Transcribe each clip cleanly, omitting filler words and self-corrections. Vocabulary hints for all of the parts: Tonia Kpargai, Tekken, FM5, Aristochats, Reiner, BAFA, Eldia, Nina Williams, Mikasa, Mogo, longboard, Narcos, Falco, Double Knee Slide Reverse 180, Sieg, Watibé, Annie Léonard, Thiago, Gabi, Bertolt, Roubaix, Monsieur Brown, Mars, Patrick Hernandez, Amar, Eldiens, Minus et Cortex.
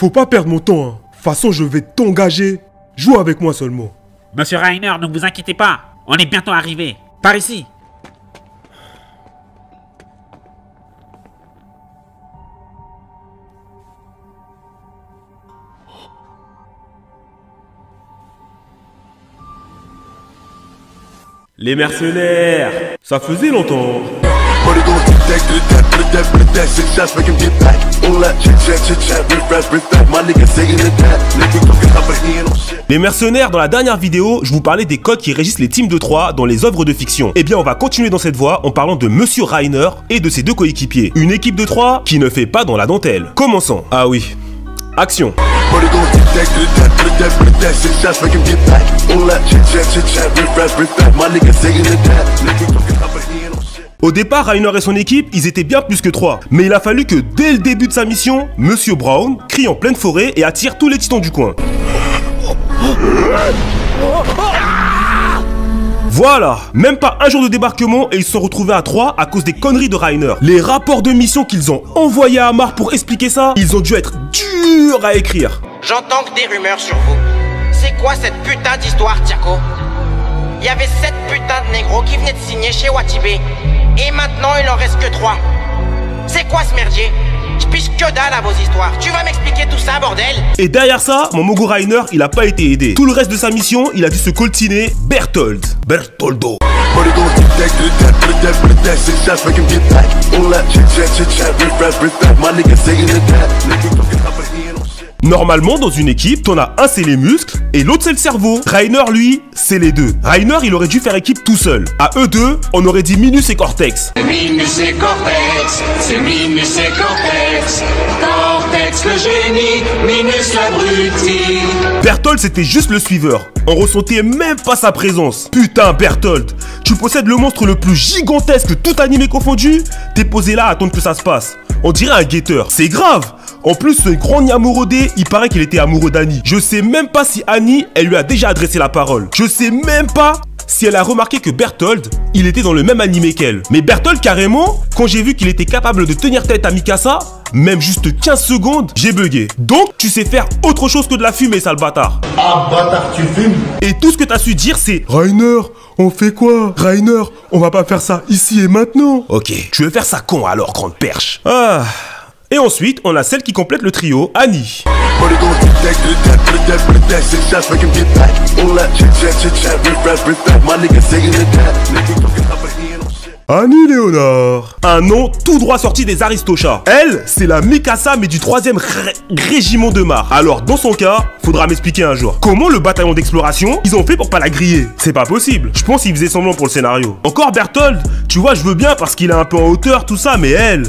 Faut pas perdre mon temps, hein. De toute façon, je vais t'engager. Joue avec moi seulement. Monsieur Reiner, ne vous inquiétez pas. On est bientôt arrivé. Par ici. Les mercenaires, ça faisait longtemps. Les mercenaires, dans la dernière vidéo, je vous parlais des codes qui régissent les teams de 3 dans les œuvres de fiction. Et bien on va continuer dans cette voie en parlant de Monsieur Reiner et de ses deux coéquipiers. Une équipe de 3 qui ne fait pas dans la dentelle. Commençons. Ah oui. Action. Au départ, Reiner et son équipe, ils étaient bien plus que 3. Mais il a fallu que dès le début de sa mission, Monsieur Brown crie en pleine forêt et attire tous les titans du coin. Voilà, même pas un jour de débarquement et ils se sont retrouvés à 3 à cause des conneries de Reiner. Les rapports de mission qu'ils ont envoyés à Amar pour expliquer ça, ils ont dû être durs à écrire. J'entends que des rumeurs sur vous. C'est quoi cette putain d'histoire, Thiago? Il y avait 7 putains de négros qui venaient de signer chez Watibé. Et maintenant, il en reste que 3. C'est quoi ce merdier? Je piche que dalle à vos histoires. Tu vas m'expliquer tout ça, bordel? Et derrière ça, mon Mogo Reiner, il a pas été aidé. Tout le reste de sa mission, il a dû se coltiner Bertolt. Bertoldo. Normalement, dans une équipe, t'en as un, c'est les muscles, et l'autre, c'est le cerveau. Reiner, lui, c'est les deux. Reiner, il aurait dû faire équipe tout seul. À eux deux, on aurait dit Minus et Cortex. Minus et Cortex, c'est Minus et Cortex. Cortex le génie, Minus l'abruti. Bertolt, c'était juste le suiveur. On ressentait même pas sa présence. Putain, Bertolt, tu possèdes le monstre le plus gigantesque, tout animé confondu. T'es posé là à attendre que ça se passe. On dirait un guetteur. C'est grave. En plus, ce grand Niamorodé, il paraît qu'il était amoureux d'Annie. Je sais même pas si Annie, elle lui a déjà adressé la parole. Je sais même pas si elle a remarqué que Bertolt, il était dans le même animé qu'elle. Mais Bertolt, carrément, quand j'ai vu qu'il était capable de tenir tête à Mikasa, même juste 15 secondes, j'ai bugué. Donc, tu sais faire autre chose que de la fumée, sale bâtard. Ah, bâtard, tu fumes. Et tout ce que t'as su dire, c'est Reiner, on fait quoi? Reiner, on va pas faire ça ici et maintenant. Ok, tu veux faire ça quand alors, grande perche? Ah... Et ensuite, on a celle qui complète le trio, Annie. Annie Léonard. Un nom tout droit sorti des Aristochats. Elle, c'est la Mikasa mais du 3e régiment de Mars. Alors dans son cas, faudra m'expliquer un jour. Comment le bataillon d'exploration, ils ont fait pour pas la griller? C'est pas possible. Je pense qu'ils faisaient semblant pour le scénario. Encore Bertolt, tu vois je veux bien parce qu'il est un peu en hauteur tout ça, mais elle,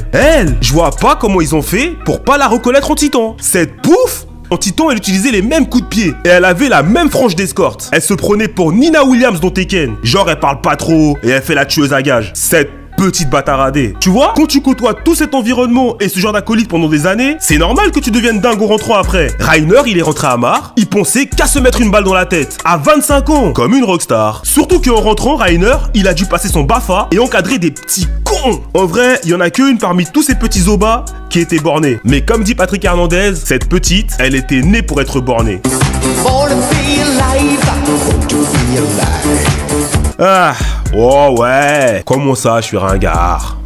je vois pas comment ils ont fait pour pas la reconnaître en titan. Cette pouf! En titan, elle utilisait les mêmes coups de pied et elle avait la même frange d'escorte. Elle se prenait pour Nina Williams dans Tekken. Genre, elle parle pas trop et elle fait la tueuse à gages. Cette petite bataradée. Tu vois, quand tu côtoies tout cet environnement et ce genre d'acolyte pendant des années, c'est normal que tu deviennes dingue en rentrant après. Reiner, il est rentré à Amar, il pensait qu'à se mettre une balle dans la tête. À 25 ans, comme une rockstar. Surtout qu'en rentrant, Reiner, il a dû passer son BAFA et encadrer des petits cons. En vrai, il y en a qu'une parmi tous ces petits obas qui était bornée. Mais comme dit Patrick Hernandez, cette petite, elle était née pour être bornée. Ah, oh ouais, comment ça, je suis ringard?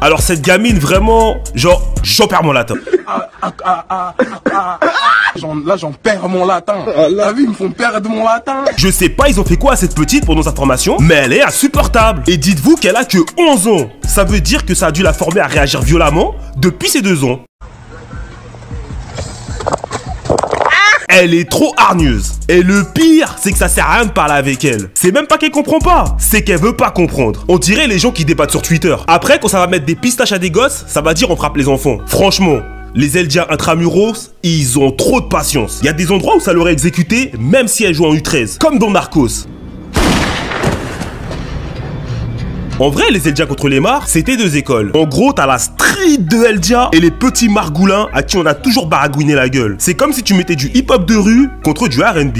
Alors cette gamine, vraiment, genre, j'en perds mon latin. Là j'en perds mon latin. La vie me font perdre mon latin. Je sais pas ils ont fait quoi à cette petite pendant sa formation, mais elle est insupportable. Et dites-vous qu'elle a que 11 ans. Ça veut dire que ça a dû la former à réagir violemment depuis ses 2 ans. Elle est trop hargneuse. Et le pire, c'est que ça sert à rien de parler avec elle. C'est même pas qu'elle comprend pas, c'est qu'elle veut pas comprendre. On dirait les gens qui débattent sur Twitter. Après, quand ça va mettre des pistaches à des gosses, ça va dire on frappe les enfants. Franchement, les Eldiens intramuros, ils ont trop de patience. Il y a des endroits où ça l'aurait exécuté, même si elle joue en U13, comme dans Narcos. En vrai, les Eldiens contre les Mars, c'était 2 écoles. En gros, t'as la street de Eldia et les petits margoulins à qui on a toujours baragouiné la gueule. C'est comme si tu mettais du hip-hop de rue contre du R&B.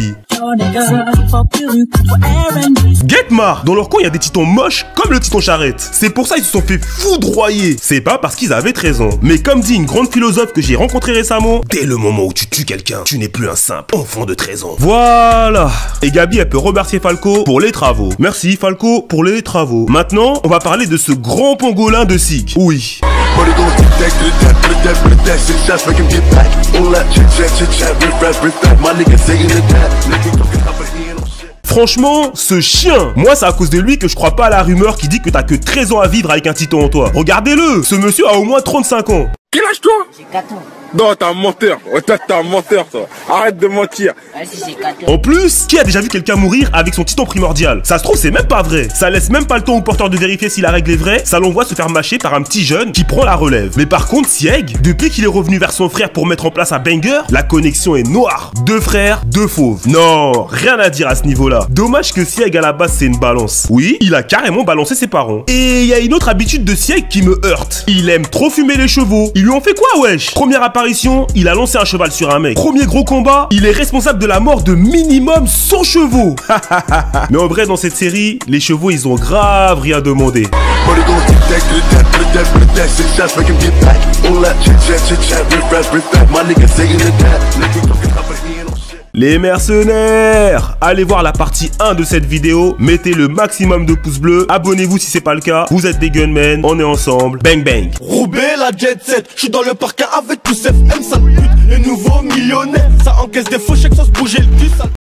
Get Mar! Dans leur coin, il y a des titons moches comme le titon charrette. C'est pour ça qu'ils se sont fait foudroyer. C'est pas parce qu'ils avaient 13 ans. Mais comme dit une grande philosophe que j'ai rencontrée récemment, dès le moment où tu tues quelqu'un, tu n'es plus un simple enfant de 13 ans. Voilà. Et Gabi, elle peut remercier Falco pour les travaux. Merci Falco pour les travaux. Maintenant, on va parler de ce grand pangolin de Sieg. Oui. Franchement, ce chien, moi c'est à cause de lui que je crois pas à la rumeur qui dit que t'as que 13 ans à vivre avec un titan en toi. Regardez-le, ce monsieur a au moins 35 ans. Quel âge toi? J'ai 4 ans. Non, t'es un menteur. T'es un menteur, toi. Arrête de mentir. En plus, qui a déjà vu quelqu'un mourir avec son titan primordial? Ça se trouve, c'est même pas vrai. Ça laisse même pas le temps au porteur de vérifier si la règle est vraie. Ça l'envoie se faire mâcher par un petit jeune qui prend la relève. Mais par contre, Sieg, depuis qu'il est revenu vers son frère pour mettre en place un banger, la connexion est noire. Deux frères, deux fauves. Non, rien à dire à ce niveau-là. Dommage que Sieg, à la base, c'est une balance. Oui, il a carrément balancé ses parents. Et il y a une autre habitude de Sieg qui me heurte. Il aime trop fumer les chevaux. Ils lui ont fait quoi, wesh? Première apparition, il a lancé un cheval sur un mec. Premier gros combat, il est responsable de la mort de minimum 100 chevaux. Mais en vrai, dans cette série, les chevaux, ils ont grave rien demandé. Les mercenaires, allez voir la partie 1 de cette vidéo, mettez le maximum de pouces bleus, abonnez-vous si c'est pas le cas, vous êtes des gunmen, on est ensemble, bang bang. Roubaix la jet set, je suis dans le parc avec tous FM5, les nouveaux millionnaires, ça encaisse des faux chèques sans se bouger le cul.